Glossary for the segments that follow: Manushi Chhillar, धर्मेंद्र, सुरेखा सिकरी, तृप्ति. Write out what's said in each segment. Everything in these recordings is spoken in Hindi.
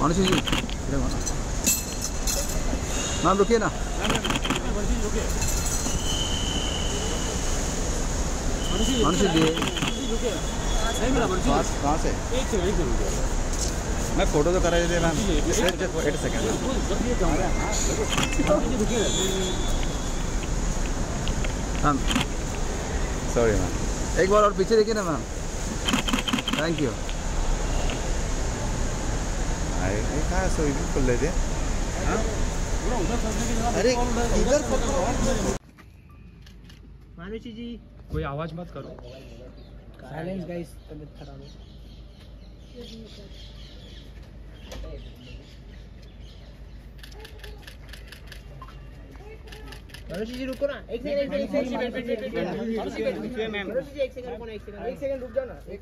मानुषी जी नाम रुकिए ना, मानुषी जी कहाँ से? मैं फोटो तो करा दे मैम, एक सेकेंड सॉरी मैम, एक बार और पीछे देखिए ना मैम, थैंक यू। हाँ स्विमिंग पूल ले दे, अरे इधर मानुषी जी कोई आवाज़ मत करो, साइलेंस गाइस, तबीयत खराब है। मानुषी जी रुको ना, एक सेकंड रुक जाओ ना, एक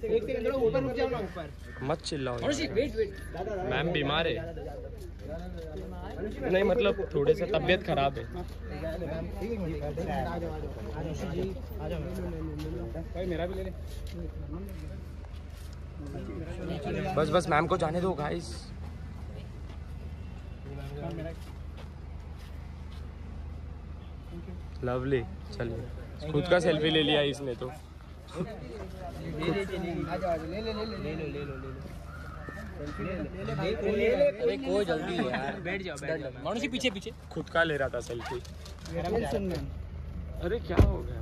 सेकंड थोड़ा ऊपर रुक जाओ ना, ऊपर मत चिल्लाओ मैम, बीमार है नहीं, मतलब थोड़े से तबीयत खराब है। बस मैम को जाने दो गाइस। लवली, चलिए खुद का सेल्फी ले लिया इसने तो। ले कोई जल्दी यार, बैठ जाओ मानुषी पीछे खुद का ले रहा था सेल्फी। अरे क्या हो गया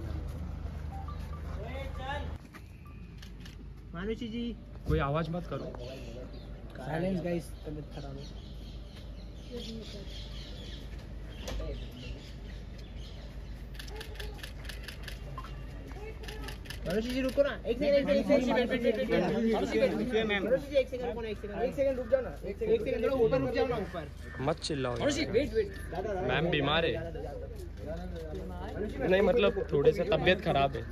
मानुषी जी, कोई आवाज मत करो, साइलेंस गाइस, तबीयत खराब है। मानुषी जी रुको ना, एक सेकंड रुक जाओ ना, एक सेकंड थोड़ा ऊपर रुक जाओ ना, ऊपर मत चिल्लाओ मैम, बीमार है नहीं, मतलब थोड़े से तबीयत खराब है।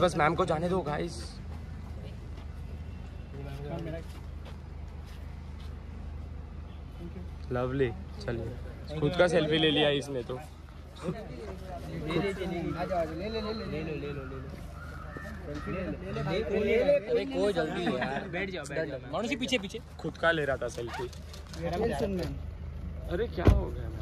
बस मैम को जाने दो गाइस। लवली, चलिए खुद का सेल्फी ले लिया इसने तो। ले कोई जल्दी यार, बैठ जाओ मानुषी पीछे खुद का ले रहा था सेल्फी। अरे क्या हो गया